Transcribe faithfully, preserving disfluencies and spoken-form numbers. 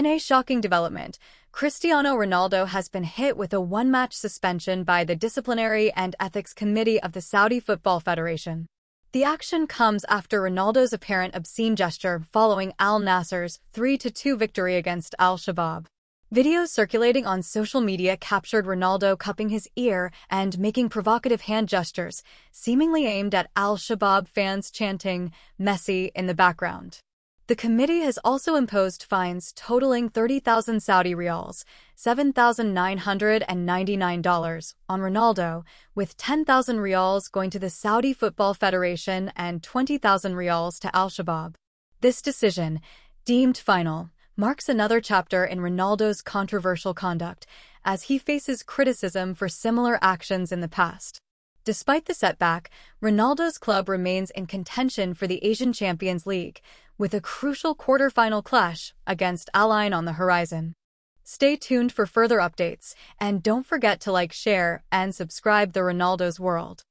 In a shocking development, Cristiano Ronaldo has been hit with a one-match suspension by the Disciplinary and Ethics Committee of the Saudi Football Federation. The action comes after Ronaldo's apparent obscene gesture following Al Nasser's three to two victory against Al Shabab. Videos circulating on social media captured Ronaldo cupping his ear and making provocative hand gestures, seemingly aimed at Al Shabab fans chanting "Messi" in the background. The committee has also imposed fines totaling thirty thousand Saudi rials, seven thousand nine hundred ninety-nine dollars, on Ronaldo, with ten thousand rials going to the Saudi Football Federation and twenty thousand rials to Al Shabab. This decision, deemed final, marks another chapter in Ronaldo's controversial conduct, as he faces criticism for similar actions in the past. Despite the setback, Ronaldo's club remains in contention for the Asian Champions League, with a crucial quarter-final clash against Al Ain on the horizon. Stay tuned for further updates, and don't forget to like, share, and subscribe to Ronaldo's World.